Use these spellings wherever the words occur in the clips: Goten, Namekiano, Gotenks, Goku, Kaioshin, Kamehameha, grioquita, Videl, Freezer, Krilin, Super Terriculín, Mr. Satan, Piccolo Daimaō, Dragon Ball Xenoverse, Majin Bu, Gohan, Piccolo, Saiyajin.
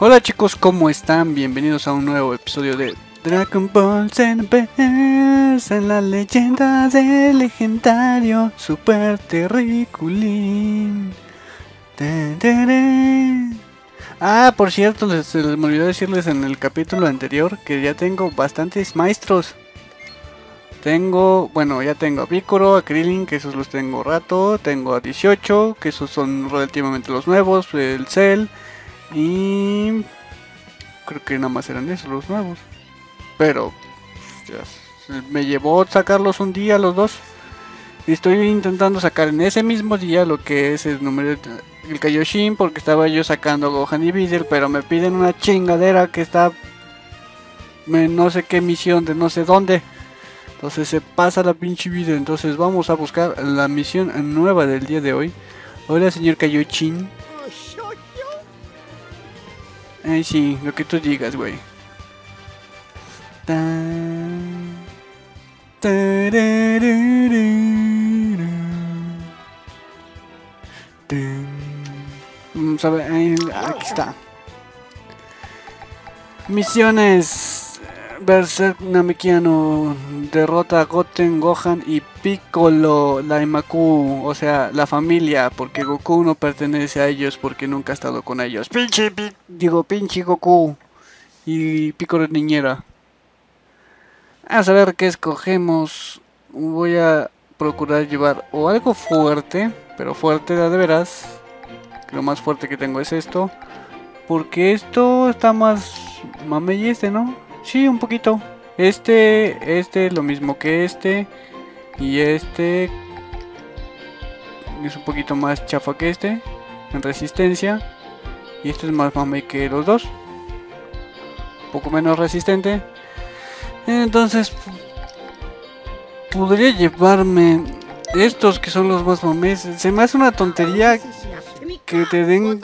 Hola chicos, ¿cómo están? Bienvenidos a un nuevo episodio de Dragon Ball Xenoverse, en la leyenda del legendario Super Terriculín. Ah, por cierto, se les me olvidó decirles en el capítulo anterior que ya tengo bastantes maestros. Ya tengo a Piccolo, a Krilin, que esos los tengo rato. Tengo a 18, que esos son relativamente los nuevos, el Cell. Y creo que nada más eran esos los nuevos. Pero ya, me llevó sacarlos un día los dos. Y estoy intentando sacar en ese mismo día lo que es el número del Kaioshin, porque estaba yo sacando a Gohan y Videl, pero me piden una chingadera que está en no sé qué misión de no sé dónde. Entonces se pasa la pinche vida. Entonces vamos a buscar la misión nueva del día de hoy. Hola señor Kaioshin. Ay, sí, lo que tú digas, güey. Vamos a ver, aquí está. Misiones. Berserk Namekiano. Derrota a Goten, Gohan y Piccolo Daimaō. O sea, la familia. Porque Goku no pertenece a ellos, porque nunca ha estado con ellos. Pinche Goku. Y Piccolo niñera. A saber qué escogemos. Voy a procurar llevar o algo fuerte, pero fuerte de veras. Lo más fuerte que tengo es esto, porque esto está más mame y este, ¿no? Sí, un poquito. Este es lo mismo que este. Y este es un poquito más chafa que este en resistencia. Y este es más mame que los dos. Un poco menos resistente. Entonces podría llevarme estos que son los más mames. Se me hace una tontería que te den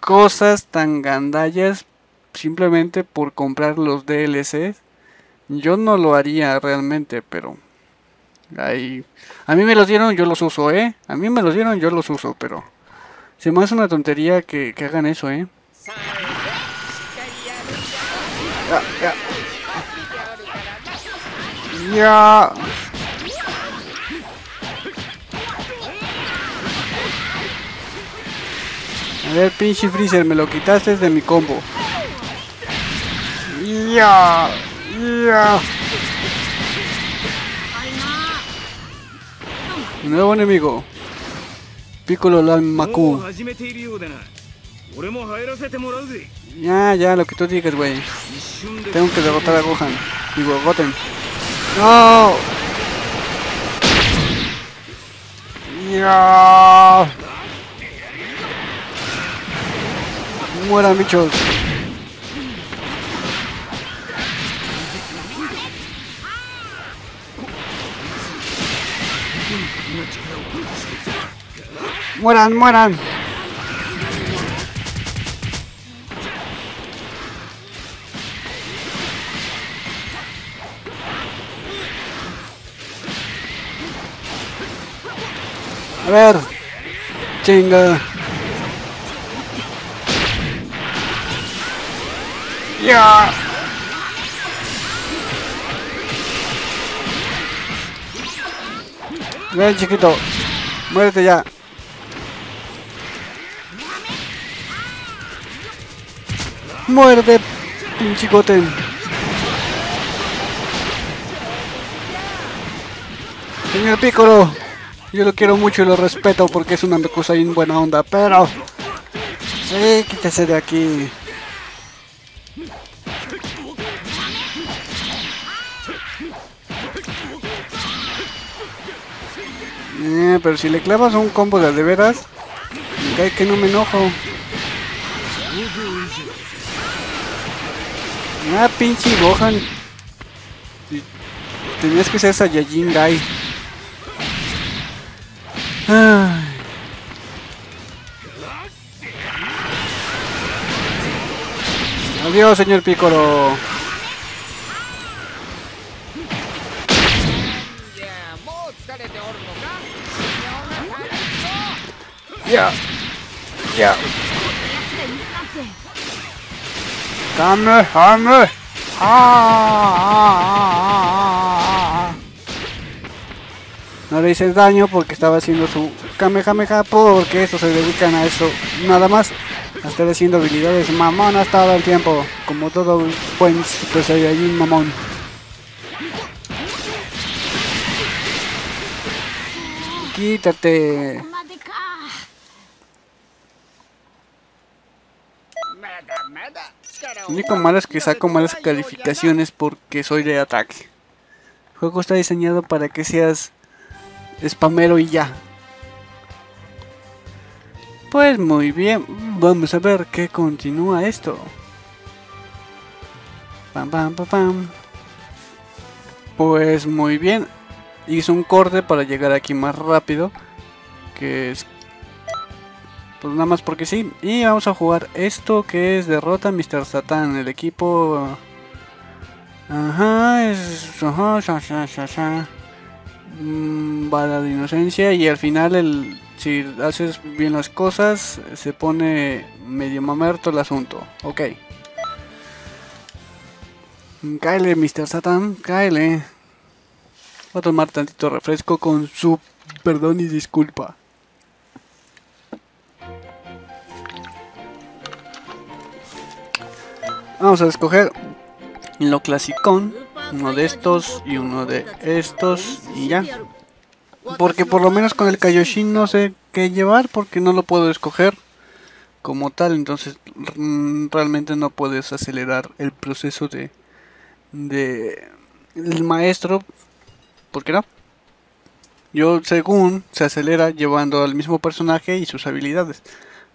cosas tan gandallas simplemente por comprar los DLCs. Yo no lo haría realmente, pero ahí, a mí me los dieron, yo los uso, a mí me los dieron, yo los uso, pero se me hace una tontería que hagan eso, Ya. A ver, pinche Freezer, me lo quitaste de mi combo. Ya. Nuevo enemigo. Piccolo Daimaō. Ya, lo que tú digas, güey. Tengo que derrotar a Gohan. Digo, Goten. ¡No! ¡Ya! ¡Mueran, bichos! ¡Mueran! A ver, chinga. Ya. Ven, chiquito, muérete ya. Muérete, pinche Goten. Señor Piccolo, yo lo quiero mucho y lo respeto porque es una cosa bien buena onda, pero sí, quítese de aquí. Pero si le clavas un combo de veras, me cae que no me enojo. Ah, pinche Gohan. Tenías que ser Saiyajin Guy. Adiós, señor Piccolo. Ya. No le hice daño porque estaba haciendo su Kamehameha, porque estos se dedican a eso nada más, a estar haciendo habilidades mamonas todo el tiempo, como todo un buen Super Saiyajin mamón. Quítate. Lo único malo es que saco malas calificaciones porque soy de ataque. El juego está diseñado para que seas spamero y ya. Pues muy bien, vamos a ver qué continúa esto. Pam pam pam pam. Pues muy bien, hice un corte para llegar aquí más rápido, que es pues nada más porque sí. Y vamos a jugar esto que es derrota a Mr. Satan, el equipo. Ajá, es. Bala de inocencia. Y al final, si haces bien las cosas, se pone medio mamerto el asunto. Ok. Cáele, Mr. Satan, cáele. Voy a tomar tantito refresco con su perdón y disculpa. Vamos a escoger lo clasicón, uno de estos y uno de estos y ya. Porque por lo menos con el Kaioshin no sé qué llevar porque no lo puedo escoger como tal. Entonces realmente no puedes acelerar el proceso de el maestro. ¿Por qué no? Yo según se acelera llevando al mismo personaje y sus habilidades.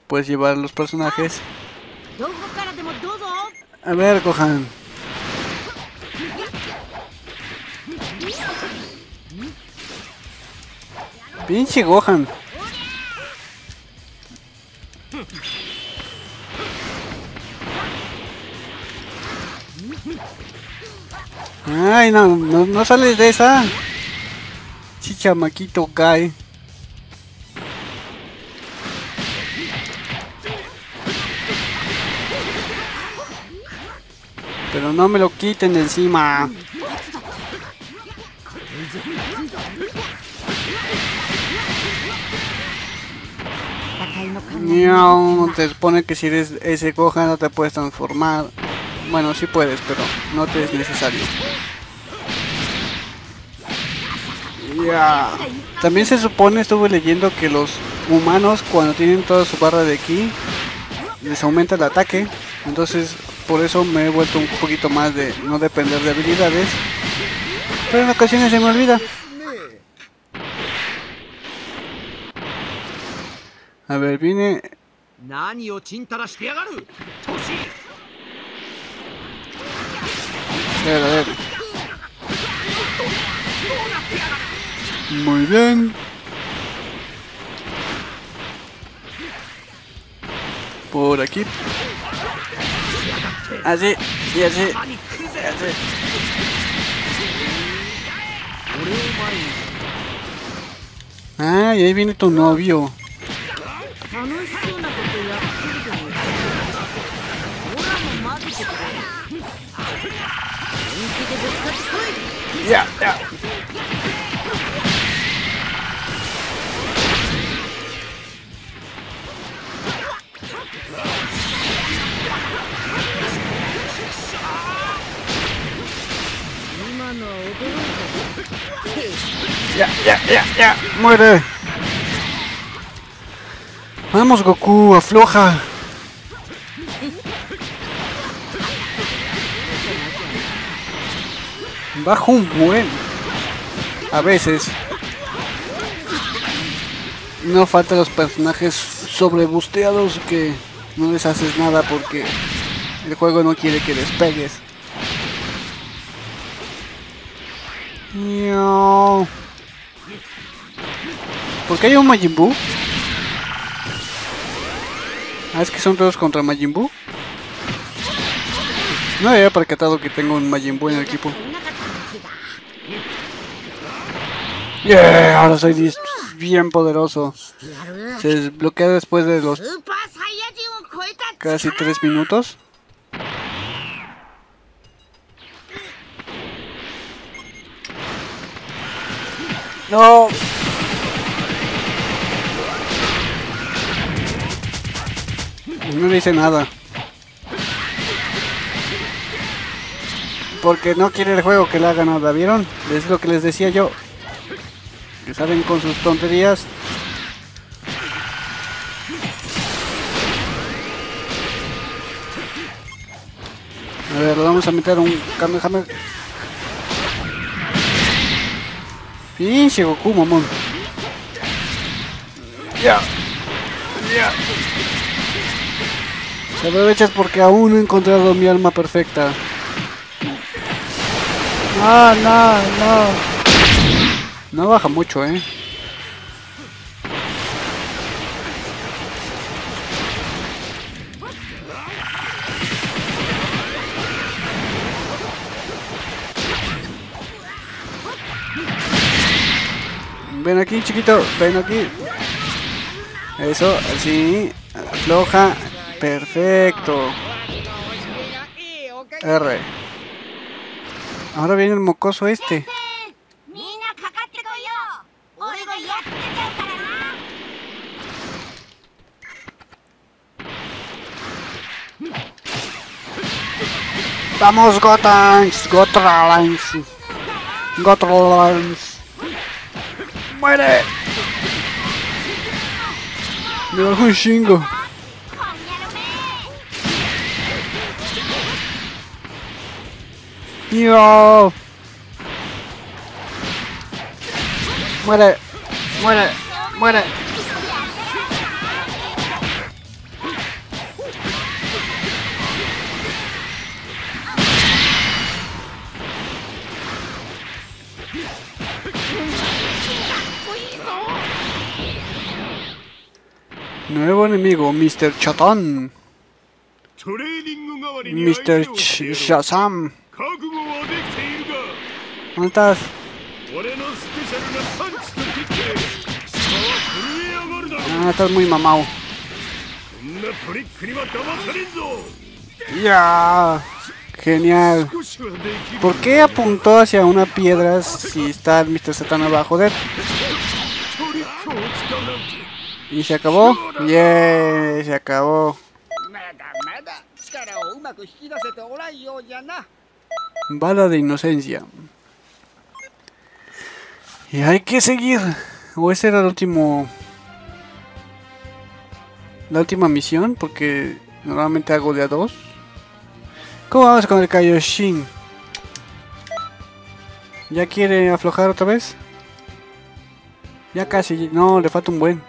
Puedes llevar los personajes. A ver, Gohan. Pinche Gohan. Ay, no sales de esa. Chichamaquito cae. Pero no me lo quiten de encima. No, te supone que si eres ese Gohan no te puedes transformar. Bueno, sí puedes, pero no te es necesario. Yeah. También se supone, estuve leyendo que los humanos cuando tienen toda su barra de ki les aumenta el ataque. Entonces por eso me he vuelto un poquito más de no depender de habilidades. Pero en ocasiones se me olvida. A ver, viene... A ver, a ver. Muy bien. Por aquí. Así, y así, y así. Ah, y ahí viene tu novio. Ya, ya. Ya, ya, ya, ya, muere. Vamos, Goku, afloja. Bajo un buen. A veces. No faltan los personajes sobrebusteados que no les haces nada porque el juego no quiere que despegues. No. ¿Por qué hay un Majin Bu? Ah, es que son todos contra Majin Bu. No había percatado que tengo un Majin Bu en el equipo. Yeah, ahora soy bien poderoso. Se desbloquea después de los Casi 3 minutos. No. No le hice nada. Porque no quiere el juego que le haga nada, ¿vieron? Es lo que les decía yo. Que salen con sus tonterías. A ver, vamos a meter un Kamehameha. Pinche Goku, mamón. Ya. Ya. Se aprovechas porque aún no he encontrado mi alma perfecta. No, no, no. No baja mucho, eh. Ven aquí, chiquito, ven aquí. Eso, así. Afloja. Perfecto. R. Ahora viene el mocoso este. Vamos, Gotenks. Gotenks. Gotenks. ¡Muere! Me bajó un chingo. ¡Tío! ¡Muere! ¡Muere! ¡Muere! Nuevo enemigo, Mr. Satan. Mr. Shazam. ¿Dónde estás? Ah, estás muy mamao. ¡Ya! Genial. ¿Por qué apuntó hacia una piedra si está el Mr. Satan abajo de él? Y se acabó. ¡Yey! Se acabó. Bala de inocencia. Y hay que seguir. O ese era el último. La última misión. Porque normalmente hago de a 2. ¿Cómo vamos con el Kaioshin? ¿Ya quiere aflojar otra vez? Ya casi. No, le falta un buen.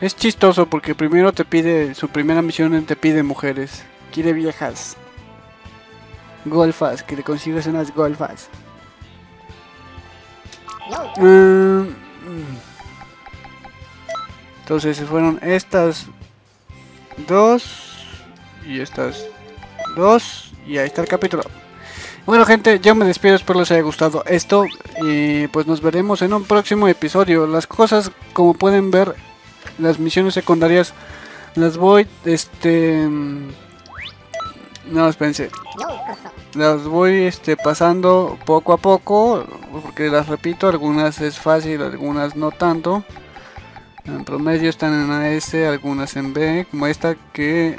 Es chistoso porque primero te pide, su primera misión te pide mujeres. Quiere viejas. Golfas, que le consigas unas golfas. Entonces se fueron estas dos y estas dos. Y ahí está el capítulo. Bueno, gente, yo me despido, espero les haya gustado esto. Y pues nos veremos en un próximo episodio. Las cosas, como pueden ver, las misiones secundarias las voy, no, espérense, las voy, pasando poco a poco, porque las repito, algunas es fácil, algunas no tanto. En promedio están en AS, algunas en B, como esta que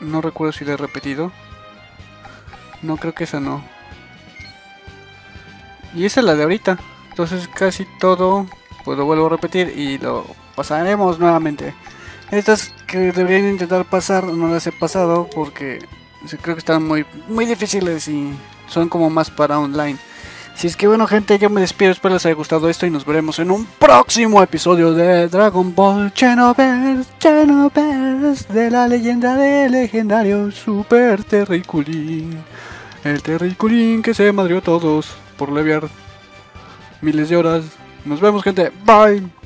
no recuerdo si la he repetido. No, creo que esa no. Y esa es la de ahorita, entonces casi todo, pues lo vuelvo a repetir y lo pasaremos nuevamente. Estas que deberían intentar pasar no las he pasado porque creo que están muy difíciles y son como más para online. Así es que bueno, gente, yo me despido, espero les haya gustado esto y nos veremos en un próximo episodio de Dragon Ball Xenoverse, de la leyenda del legendario Super Terriculín. El Terriculín que se madrió a todos por leviar miles de horas. Nos vemos, gente, bye.